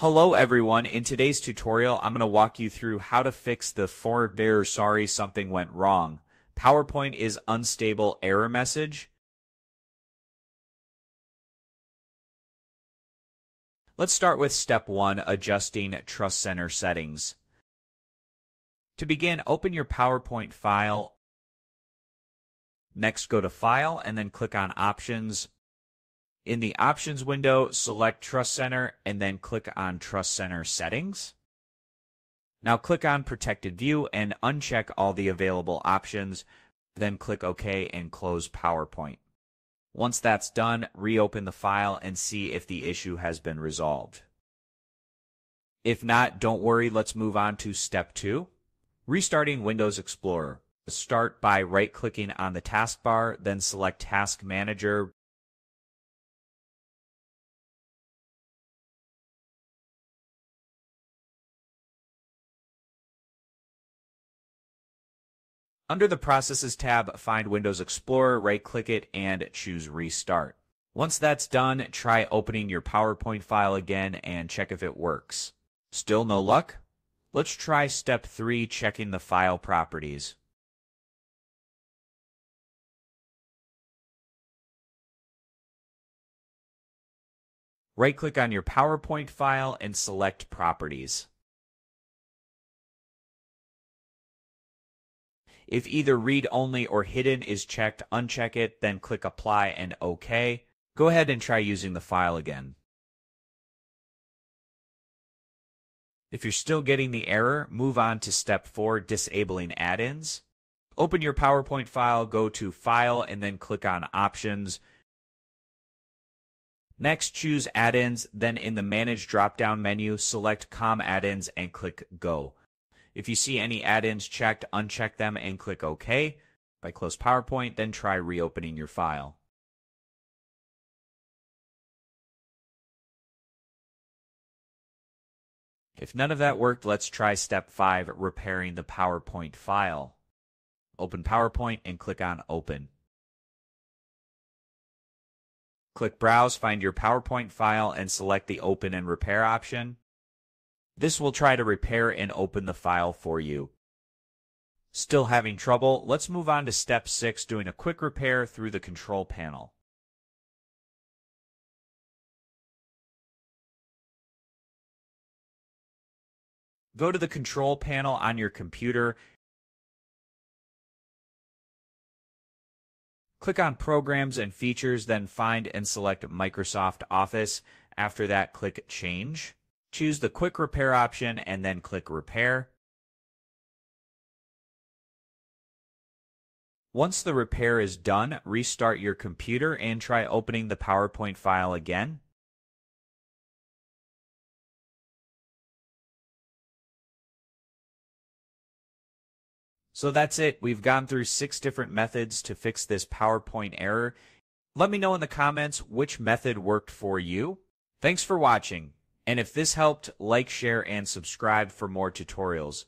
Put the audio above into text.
Hello everyone, in today's tutorial I'm going to walk you through how to fix the "Forbear sorry something went wrong. PowerPoint is unstable" error message. Let's start with step 1, adjusting Trust Center settings. To begin, open your PowerPoint file. Next, go to File and then click on Options. In the Options window, select Trust Center and then click on Trust Center Settings. Now click on Protected View and uncheck all the available options, then click OK and close PowerPoint. Once that's done, reopen the file and see if the issue has been resolved. If not, don't worry, let's move on to step 2, restarting Windows Explorer. Start by right-clicking on the taskbar, then select Task Manager. Under the Processes tab, find Windows Explorer, right-click it, and choose Restart. Once that's done, try opening your PowerPoint file again and check if it works. Still no luck? Let's try step 3, checking the file properties. Right-click on your PowerPoint file and select Properties. If either Read Only or Hidden is checked, uncheck it, then click Apply and OK. Go ahead and try using the file again. If you're still getting the error, move on to step 4, disabling add-ins. Open your PowerPoint file, go to File, and then click on Options. Next, choose Add-ins, then in the Manage drop-down menu, select COM Add-ins and click Go. If you see any add-ins checked, uncheck them and click OK. By close PowerPoint, then try reopening your file. If none of that worked, let's try step 5, repairing the PowerPoint file. Open PowerPoint and click on Open. Click Browse, find your PowerPoint file, and select the Open and Repair option. This will try to repair and open the file for you. Still having trouble? Let's move on to step 6, doing a quick repair through the Control Panel. Go to the Control Panel on your computer. Click on Programs and Features, then find and select Microsoft Office. After that, click Change. Choose the Quick Repair option and then click Repair. Once the repair is done, restart your computer and try opening the PowerPoint file again. So that's it. We've gone through 6 different methods to fix this PowerPoint error. Let me know in the comments which method worked for you. Thanks for watching, and if this helped, like, share, and subscribe for more tutorials.